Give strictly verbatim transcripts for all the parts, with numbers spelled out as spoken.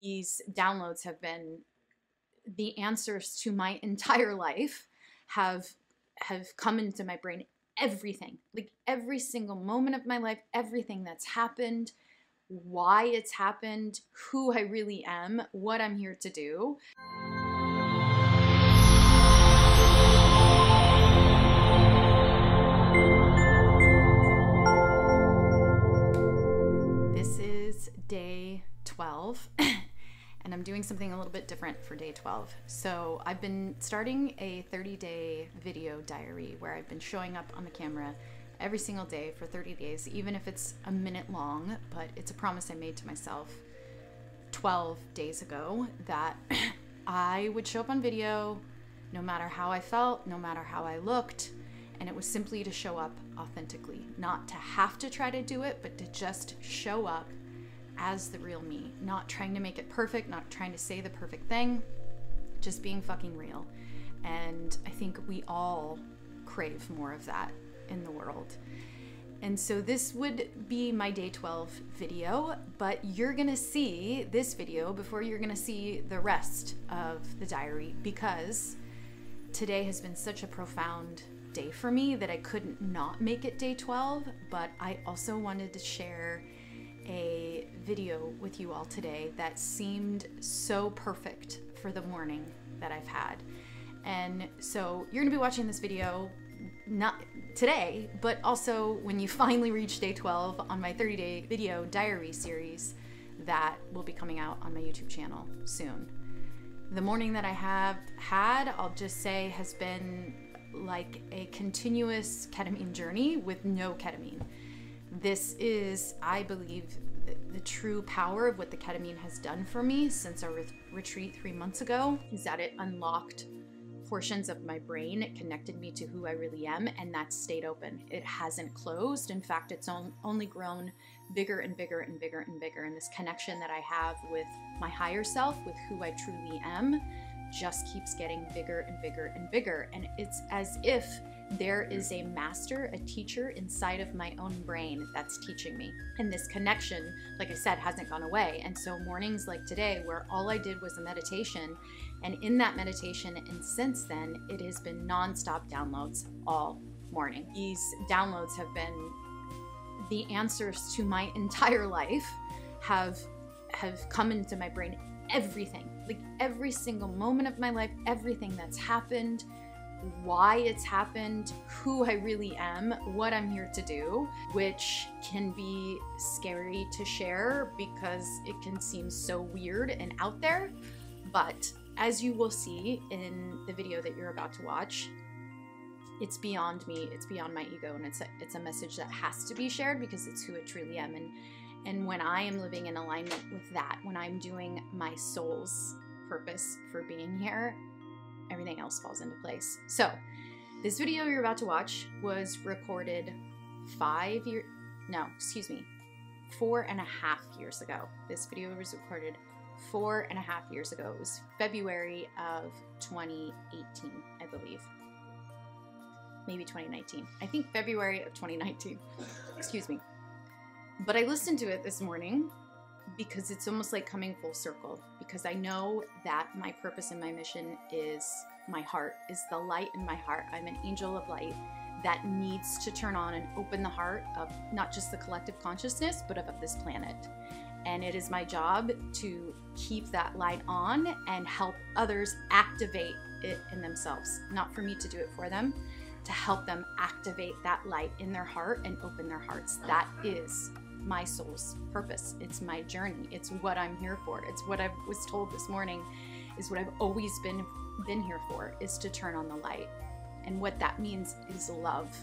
These downloads have been the answers to my entire life have have come into my brain. Everything, like every single moment of my life, everything that's happened, why it's happened, who I really am, what I'm here to do. This is day twelve. And I'm doing something a little bit different for day twelve. So I've been starting a thirty day video diary where I've been showing up on the camera every single day for thirty days, even if it's a minute long, but it's a promise I made to myself twelve days ago that I would show up on video no matter how I felt, no matter how I looked, and it was simply to show up authentically, not to have to try to do it, but to just show up as the real me, not trying to make it perfect, not trying to say the perfect thing, just being fucking real. And I think we all crave more of that in the world. And so this would be my day twelve video, but you're gonna see this video before you're gonna see the rest of the diary, because today has been such a profound day for me that I couldn't not make it day twelve, but I also wanted to share a video with you all today that seemed so perfect for the morning that I've had. And so you're gonna be watching this video not today, but also when you finally reach day twelve on my thirty day video diary series that will be coming out on my YouTube channel soon. The morning that I have had, I'll just say, has been like a continuous ketamine journey with no ketamine. This is, I believe, the, the true power of what the ketamine has done for me since our re retreat three months ago, is that it unlocked portions of my brain. It connected me to who I really am, and that stayed open. It hasn't closed. In fact, it's on, only grown bigger and bigger and bigger and bigger. And this connection that I have with my higher self, with who I truly am, just keeps getting bigger and bigger and bigger. And it's as if there is a master, a teacher inside of my own brain that's teaching me. And this connection, like I said, hasn't gone away. And so mornings like today, where all I did was a meditation, and in that meditation, and since then, it has been nonstop downloads all morning. These downloads have been the answers to my entire life, have, have come into my brain. Everything, like every single moment of my life, everything that's happened, why it's happened, who I really am, what I'm here to do, which can be scary to share because it can seem so weird and out there. But as you will see in the video that you're about to watch, it's beyond me, it's beyond my ego, and it's a, it's a message that has to be shared because it's who I truly am. And And when I am living in alignment with that, when I'm doing my soul's purpose for being here, everything else falls into place. So this video you're about to watch was recorded five years, no, excuse me, four and a half years ago. This video was recorded four and a half years ago. It was February of twenty eighteen, I believe. Maybe twenty nineteen. I think February of twenty nineteen, excuse me. But I listened to it this morning because it's almost like coming full circle, because I know that my purpose and my mission is my heart, is the light in my heart. I'm an angel of light that needs to turn on and open the heart of not just the collective consciousness, but of, of this planet. And it is my job to keep that light on and help others activate it in themselves, not for me to do it for them, to help them activate that light in their heart and open their hearts. That is my soul's purpose. It's my journey. It's what I'm here for. It's what I was told this morning is what I've always been been here for, is to turn on the light. And what that means is love.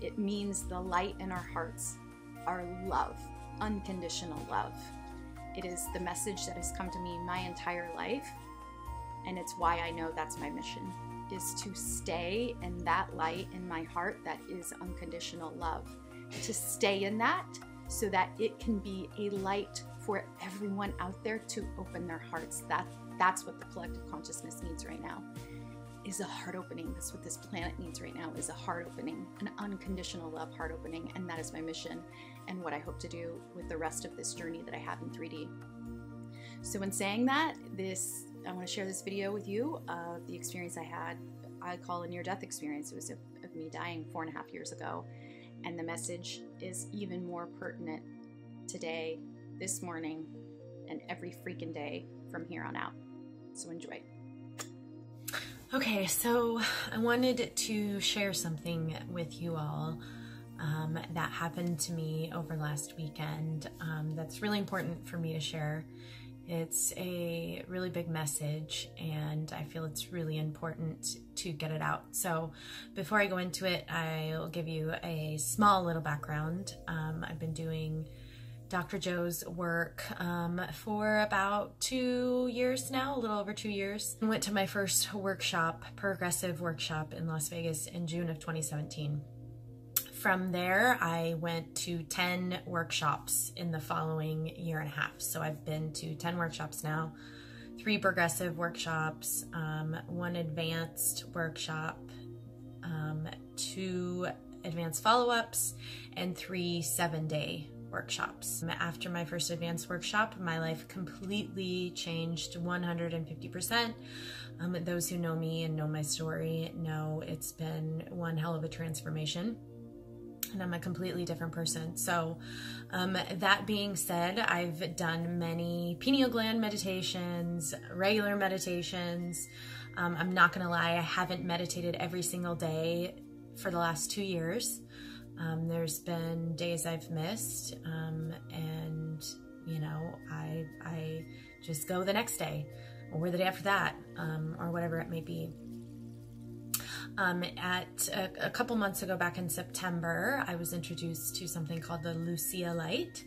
It means the light in our hearts, our love, unconditional love. It is the message that has come to me my entire life, and it's why I know that's my mission, is to stay in that light in my heart that is unconditional love, to stay in that so that it can be a light for everyone out there to open their hearts. That, that's what the collective consciousness needs right now, is a heart opening. That's what this planet needs right now, is a heart opening, an unconditional love heart opening. And that is my mission and what I hope to do with the rest of this journey that I have in three D. So in saying that, this, I want to share this video with you of the experience I had. I call a near-death experience. It was of, of me dying four and a half years ago. And the message is even more pertinent today, this morning, and every freaking day from here on out. So enjoy. Okay, so I wanted to share something with you all um, that happened to me over last weekend um, that's really important for me to share. It's a really big message, and I feel it's really important to get it out. So before I go into it, I'll give you a small little background. Um, I've been doing Doctor Joe's work um, for about two years now, a little over two years. I went to my first workshop, progressive workshop in Las Vegas in June of twenty seventeen. From there, I went to ten workshops in the following year and a half. So I've been to ten workshops now, three progressive workshops, um, one advanced workshop, um, two advanced follow-ups, and three seven-day workshops. After my first advanced workshop, my life completely changed one hundred fifty percent. Um, those who know me and know my story know it's been one hell of a transformation. And I'm a completely different person. So um, that being said, I've done many pineal gland meditations, regular meditations. Um, I'm not gonna lie, I haven't meditated every single day for the last two years. Um, there's been days I've missed, um, and you know, I, I just go the next day or the day after that, um, or whatever it may be. Um, at a, a couple months ago, back in September, I was introduced to something called the Lucia Light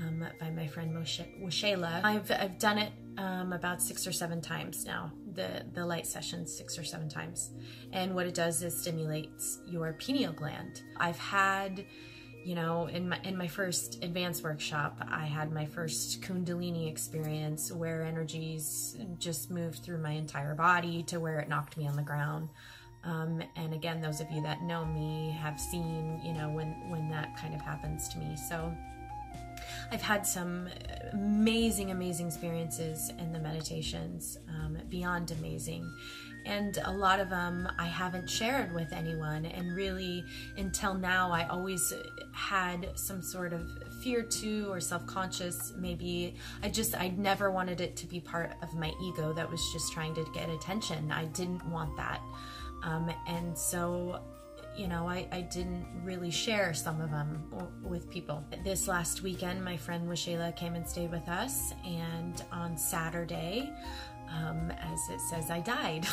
um, by my friend Moshe Washayla. I've, I've done it um, about six or seven times now, the, the light sessions six or seven times. And what it does is stimulates your pineal gland. I've had, you know, in my, in my first advanced workshop, I had my first Kundalini experience where energies just moved through my entire body to where it knocked me on the ground. Um, and again, those of you that know me have seen, you know, when, when that kind of happens to me. So I've had some amazing, amazing experiences in the meditations, um, beyond amazing. And a lot of them I haven't shared with anyone. And really, until now, I always had some sort of fear to or self-conscious, maybe. I just, I never wanted it to be part of my ego that was just trying to get attention. I didn't want that. Um, and so, you know, I, I didn't really share some of them with people. This last weekend, my friend Washayla came and stayed with us, and on Saturday, um, as it says, I died.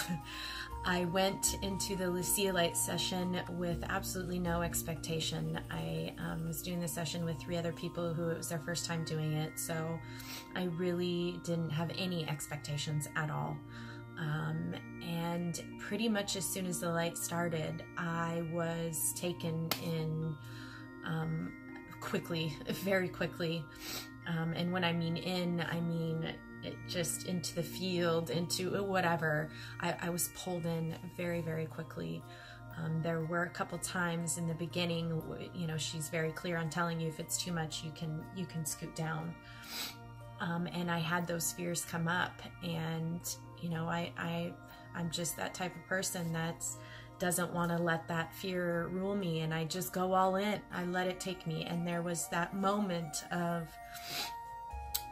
I went into the Lucia Light session with absolutely no expectation. I um, was doing the session with three other people who it was their first time doing it, so I really didn't have any expectations at all. Um, and pretty much as soon as the light started, I was taken in um, quickly, very quickly. Um, and when I mean in, I mean it just into the field, into whatever. I, I was pulled in very, very quickly. Um, there were a couple times in the beginning, you know, she's very clear on telling you if it's too much, you can, you can scoot down. Um, and I had those fears come up, and you know, I, I, I'm just that type of person that doesn't want to let that fear rule me, and I just go all in. I let it take me, and there was that moment of,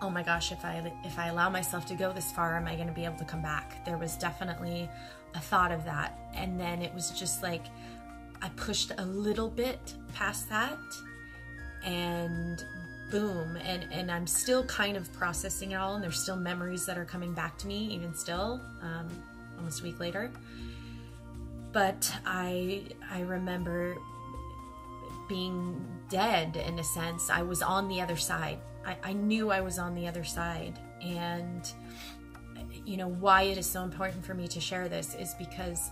oh my gosh, if I, if I allow myself to go this far, am I going to be able to come back? There was definitely a thought of that, and then it was just like, I pushed a little bit past that, and boom, and, and I'm still kind of processing it all, and there's still memories that are coming back to me, even still, um, almost a week later. But I, I remember being dead, in a sense. I was on the other side. I, I knew I was on the other side. And, you know, why it is so important for me to share this is because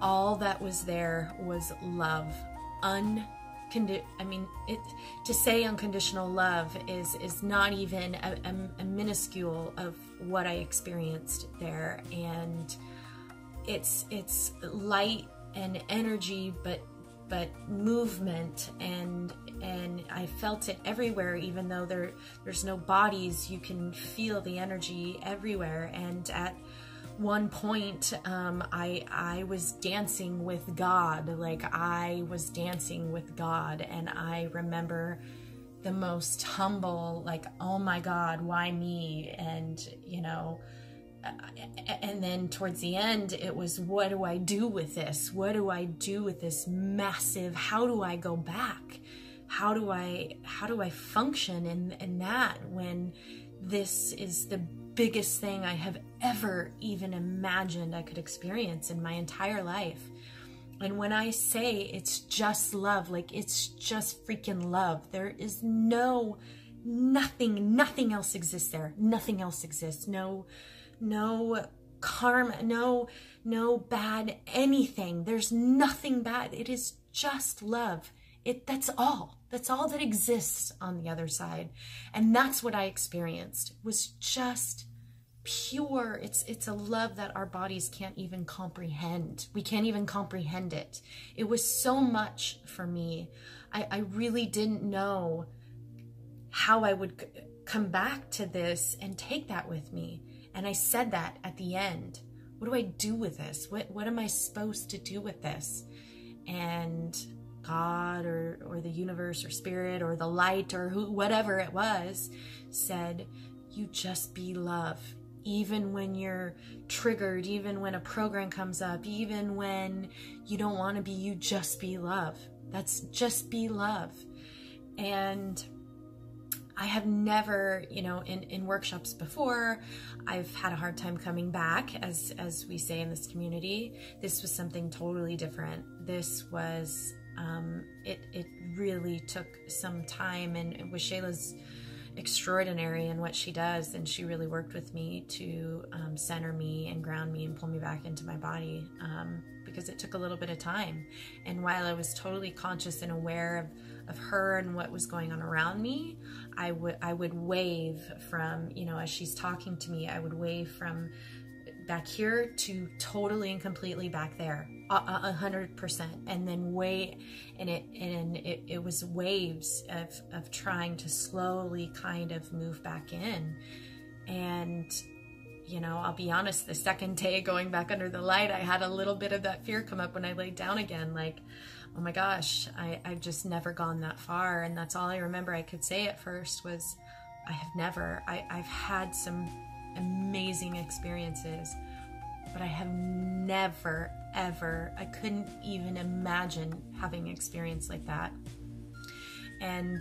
all that was there was love, unconditional. Condi I mean, it, to say unconditional love is, is not even a, a, a minuscule of what I experienced there. And it's, it's light and energy, but, but movement. And and I felt it everywhere. Even though there there's no bodies, you can feel the energy everywhere. And at one point, um, I I was dancing with God, like I was dancing with God, and I remember the most humble, like, oh my God, why me? And you know. And then towards the end, it was, what do I do with this? What do I do with this massive, how do I go back? How do I, how do I function in, in that when this is the biggest thing I have ever even imagined I could experience in my entire life? And when I say it's just love, like it's just freaking love, there is no, nothing, nothing else exists there. Nothing else exists. No, no karma, no, no bad anything. There's nothing bad. It is just love. It, that's all. That's all that exists on the other side. And that's what I experienced, was just pure. It's, it's a love that our bodies can't even comprehend. We can't even comprehend it. It was so much for me. I, I really didn't know how I would come back to this and take that with me. And I said that at the end, what do I do with this? What, what am I supposed to do with this? And God or, or the universe or spirit or the light or who, whatever it was, said, you just be love. Even when you're triggered, even when a program comes up, even when you don't want to be, you just be love. That's just be love. And I have never, you know, in, in workshops before, I've had a hard time coming back, as, as we say in this community. This was something totally different. This was, um, it, it really took some time, and Washayla's extraordinary in what she does, and she really worked with me to um, center me and ground me and pull me back into my body, um, because it took a little bit of time. And while I was totally conscious and aware of of her and what was going on around me, I would I would wave from, you know, as she's talking to me, I would wave from back here to totally and completely back there, a hundred percent, and then wait, and it and it, it was waves of of trying to slowly kind of move back in. And you know, I'll be honest, the second day going back under the light, I had a little bit of that fear come up when I laid down again, like, oh my gosh, I, I've just never gone that far. And that's all I remember I could say at first was, I have never, I, I've had some amazing experiences, but I have never, ever, I couldn't even imagine having an experience like that. And,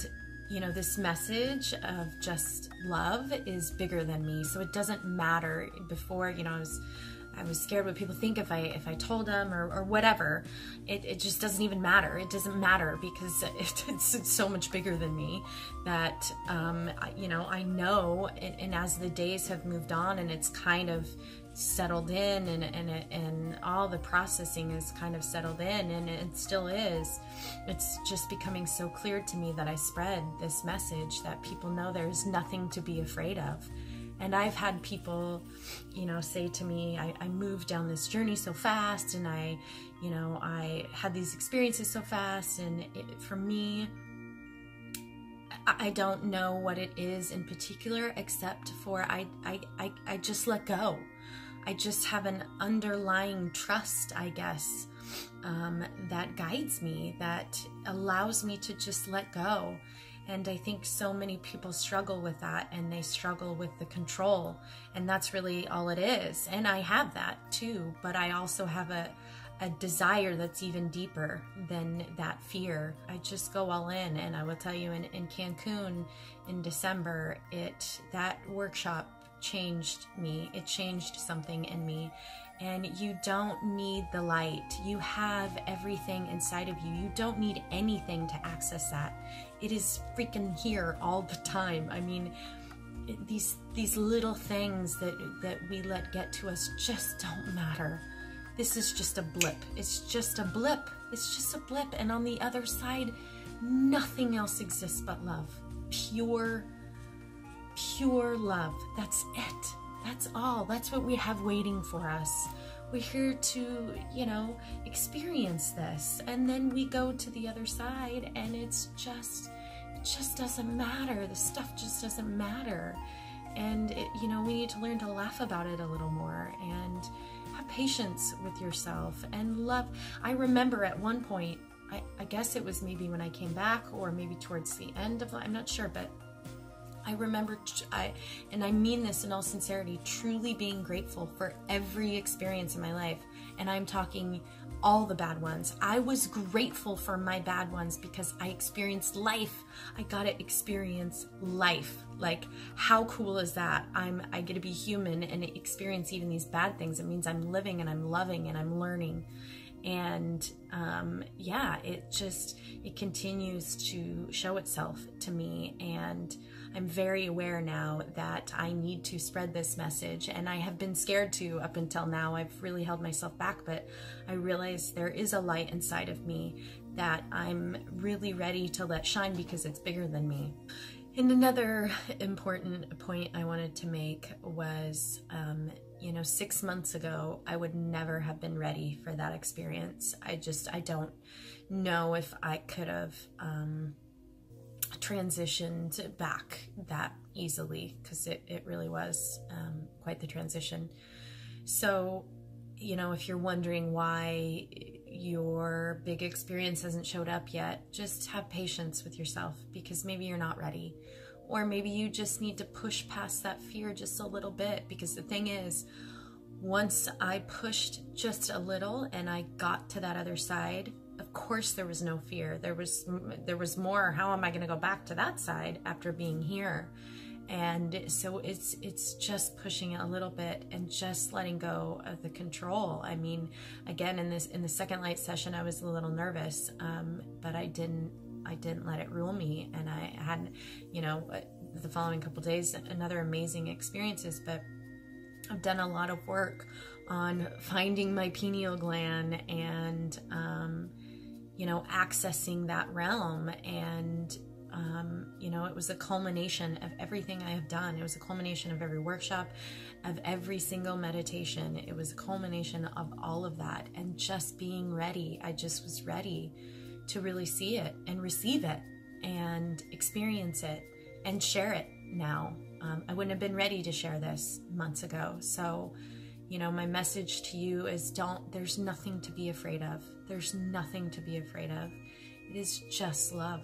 you know, this message of just love is bigger than me. So it doesn't matter. Before, you know, I was I was scared what people think if I if I told them or, or whatever. It, it just doesn't even matter. It doesn't matter because it, it's, it's so much bigger than me that, um, I, you know, I know. And, and as the days have moved on and it's kind of settled in and, and, and all the processing is kind of settled in, and it still is, it's just becoming so clear to me that I spread this message that people know there's nothing to be afraid of. And I've had people, you know, say to me, I, I moved down this journey so fast, and I, you know, I had these experiences so fast. And it, for me, I, I don't know what it is in particular, except for I, I, I, I just let go. I just have an underlying trust, I guess, um, that guides me, that allows me to just let go. And I think so many people struggle with that, and they struggle with the control, and that's really all it is. And I have that too, but I also have a, a desire that's even deeper than that fear. I just go all in. And I will tell you, in, in Cancun in December, it that workshop changed me. It changed something in me. And you don't need the light. You have everything inside of you. You don't need anything to access that. It is freaking here all the time. I mean, these these little things that, that we let get to us just don't matter. This is just a blip. It's just a blip. It's just a blip. And on the other side, nothing else exists but love. Pure, pure love. That's it. That's all. That's what we have waiting for us. We're here to, you know, experience this. And then we go to the other side and it's just, it just doesn't matter. The stuff just doesn't matter. And, it, you know, we need to learn to laugh about it a little more and have patience with yourself and love. I remember at one point, I, I guess it was maybe when I came back or maybe towards the end of, I'm not sure, but I remember, I, and I mean this in all sincerity, truly being grateful for every experience in my life. And I'm talking all the bad ones. I was grateful for my bad ones because I experienced life. I got to experience life. Like, how cool is that? I'm, I get to be human and experience even these bad things. It means I'm living and I'm loving and I'm learning. And um, yeah, it just, it continues to show itself to me. And I'm very aware now that I need to spread this message. And I have been scared to up until now. I've really held myself back, but I realize there is a light inside of me that I'm really ready to let shine because it's bigger than me. And another important point I wanted to make was, um, you know, six months ago, I would never have been ready for that experience. I just, I don't know if I could have um, transitioned back that easily, because it, it really was um, quite the transition. So, you know, if you're wondering why your big experience hasn't showed up yet, just have patience with yourself, because maybe you're not ready. Or maybe you just need to push past that fear just a little bit, because the thing is, once I pushed just a little and I got to that other side, of course there was no fear. There was, there was more, how am I gonna go back to that side after being here? And so it's, it's just pushing it a little bit and just letting go of the control. I mean, again, in this, in the second light session, I was a little nervous, um, but I didn't, I didn't let it rule me. And I had, you know, the following couple days, another amazing experiences, but I've done a lot of work on finding my pineal gland and, um, you know, accessing that realm. And, um, you know, it was a culmination of everything I have done. It was a culmination of every workshop, of every single meditation. It was a culmination of all of that. And just being ready, I just was ready to really see it and receive it and experience it and share it now. Um, I wouldn't have been ready to share this months ago. So, you know, my message to you is don't, there's nothing to be afraid of. There's nothing to be afraid of. It is just love.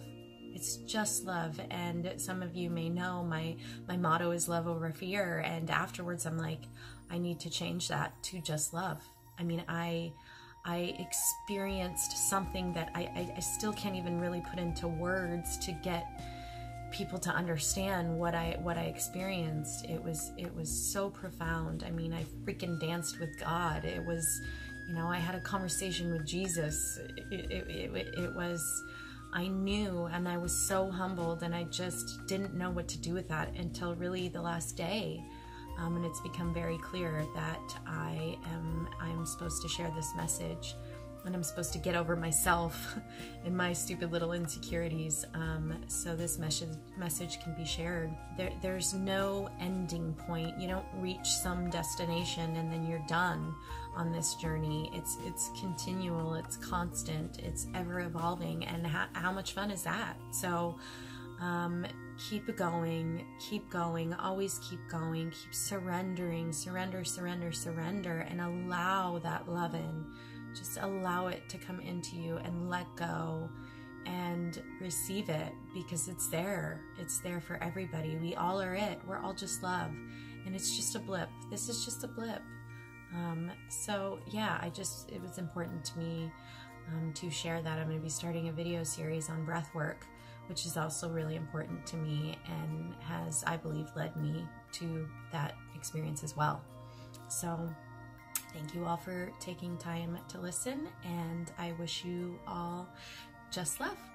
It's just love. And some of you may know my, my motto is love over fear. And afterwards I'm like, I need to change that to just love. I mean, I, I experienced something that I, I, I still can't even really put into words to get people to understand what I what I experienced. It was it was so profound. I mean, I freaking danced with God. It was, you know, I had a conversation with Jesus. It, it, it, it was, I knew, and I was so humbled, and I just didn't know what to do with that until really the last day. Um, and it's become very clear that I am I'm supposed to share this message, and I'm supposed to get over myself and my stupid little insecurities, um, so this message message can be shared. There, there's no ending point. You don't reach some destination and then you're done on this journey. It's it's continual. It's constant. It's ever evolving. And how, how much fun is that? So. Um, keep going, keep going, always keep going, keep surrendering, surrender, surrender, surrender, and allow that love in. Just allow it to come into you and let go and receive it, because it's there. It's there for everybody. We all are it. We're all just love, and it's just a blip. This is just a blip. Um, so yeah, I just, it was important to me um, to share that. I'm going to be starting a video series on breath work, which is also really important to me and has, I believe, led me to that experience as well. So thank you all for taking time to listen, and I wish you all just love.